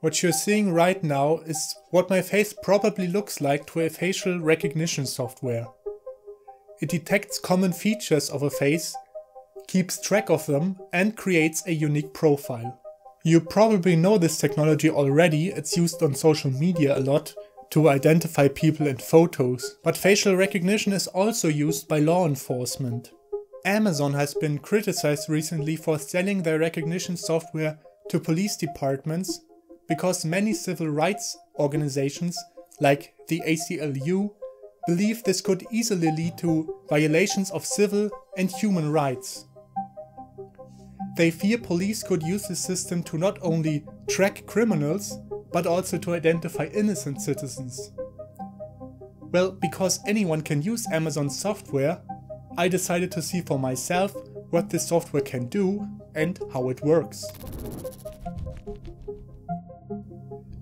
What you're seeing right now is what my face probably looks like to a facial recognition software. It detects common features of a face, keeps track of them, and creates a unique profile. You probably know this technology already, it's used on social media a lot to identify people in photos, but facial recognition is also used by law enforcement. Amazon has been criticized recently for selling their recognition software to police departments because many civil rights organizations, like the ACLU, believe this could easily lead to violations of civil and human rights. They fear police could use the system to not only track criminals, but also to identify innocent citizens. Well, because anyone can use Amazon software, I decided to see for myself what this software can do and how it works.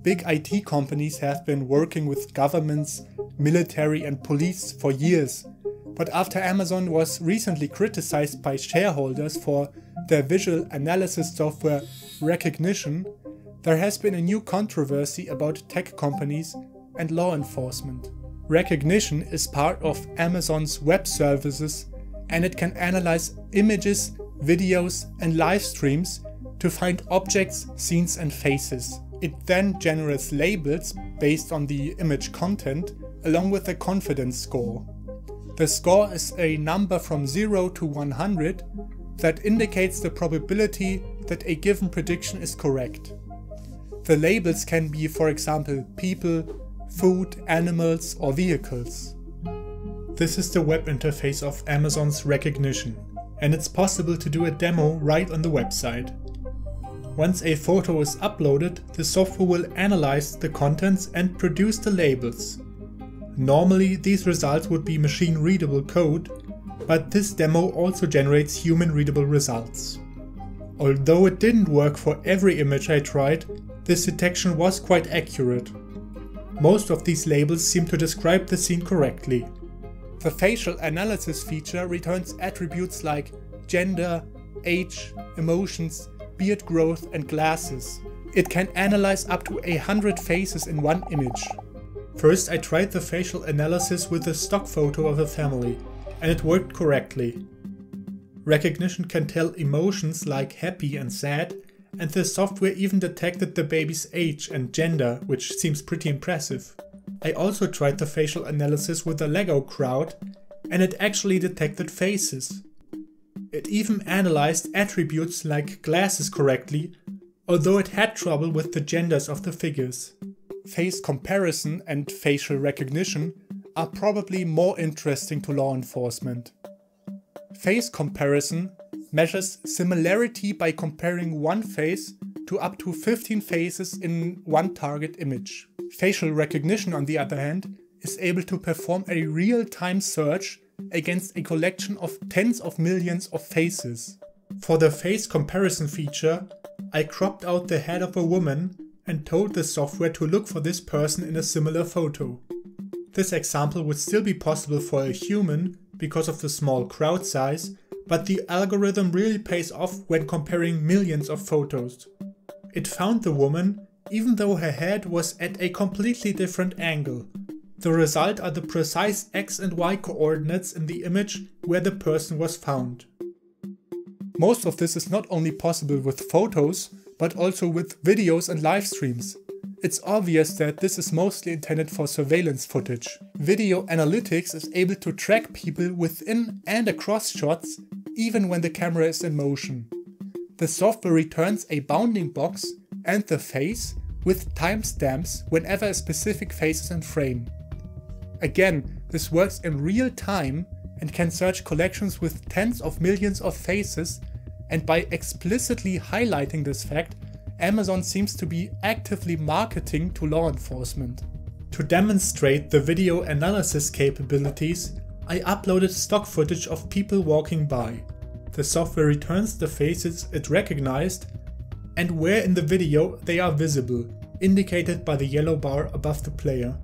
Big IT companies have been working with governments, military and police for years, but after Amazon was recently criticized by shareholders for their visual analysis software Rekognition, there has been a new controversy about tech companies and law enforcement. Rekognition is part of Amazon's web services and it can analyze images, videos and live streams to find objects, scenes and faces. It then generates labels based on the image content along with a confidence score. The score is a number from 0 to 100 that indicates the probability that a given prediction is correct. The labels can be, for example, people, food, animals or vehicles. This is the web interface of Amazon's Rekognition, and it's possible to do a demo right on the website. Once a photo is uploaded, the software will analyze the contents and produce the labels. Normally these results would be machine-readable code, but this demo also generates human-readable results. Although it didn't work for every image I tried, this detection was quite accurate. Most of these labels seem to describe the scene correctly. The facial analysis feature returns attributes like gender, age, emotions, beard growth and glasses. It can analyze up to 100 faces in one image. First I tried the facial analysis with a stock photo of a family, and it worked correctly. Rekognition can tell emotions like happy and sad, and the software even detected the baby's age and gender, which seems pretty impressive. I also tried the facial analysis with the Lego crowd, and it actually detected faces. It even analyzed attributes like glasses correctly, although it had trouble with the genders of the figures. Face comparison and facial recognition are probably more interesting to law enforcement. Face comparison measures similarity by comparing one face to up to 15 faces in one target image. Facial recognition, on the other hand, is able to perform a real-time search against a collection of tens of millions of faces. For the face comparison feature, I cropped out the head of a woman and told the software to look for this person in a similar photo. This example would still be possible for a human because of the small crowd size, but the algorithm really pays off when comparing millions of photos. It found the woman, even though her head was at a completely different angle. The result are the precise X and Y coordinates in the image where the person was found. Most of this is not only possible with photos, but also with videos and live streams. It's obvious that this is mostly intended for surveillance footage. Video analytics is able to track people within and across shots, even when the camera is in motion. The software returns a bounding box and the face with timestamps whenever a specific face is in frame. Again, this works in real time and can search collections with tens of millions of faces, and by explicitly highlighting this fact, Amazon seems to be actively marketing to law enforcement. To demonstrate the video analysis capabilities, I uploaded stock footage of people walking by. The software returns the faces it recognized and where in the video they are visible, indicated by the yellow bar above the player.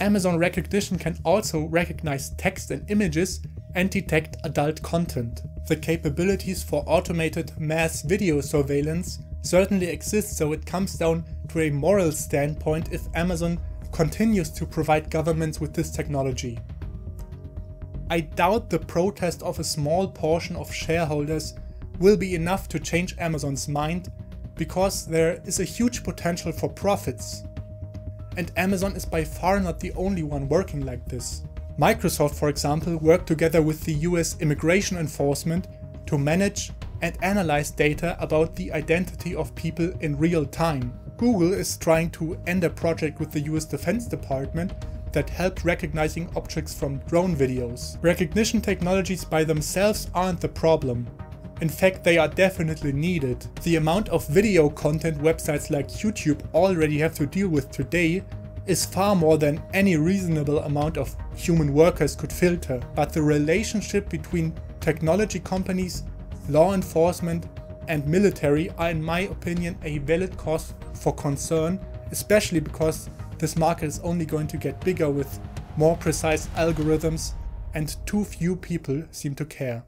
Amazon Rekognition can also recognize text and images and detect adult content. The capabilities for automated mass video surveillance certainly exists, so it comes down to a moral standpoint if Amazon continues to provide governments with this technology. I doubt the protest of a small portion of shareholders will be enough to change Amazon's mind, because there is a huge potential for profits. And Amazon is by far not the only one working like this. Microsoft, for example, worked together with the US Immigration Enforcement to manage and analyze data about the identity of people in real time. Google is trying to end a project with the US Defense Department that helped recognizing objects from drone videos. Rekognition technologies by themselves aren't the problem. In fact, they are definitely needed. The amount of video content websites like YouTube already have to deal with today is far more than any reasonable amount of human workers could filter. But the relationship between technology companies, law enforcement and military are, in my opinion, a valid cause for concern, especially because this market is only going to get bigger with more precise algorithms, and too few people seem to care.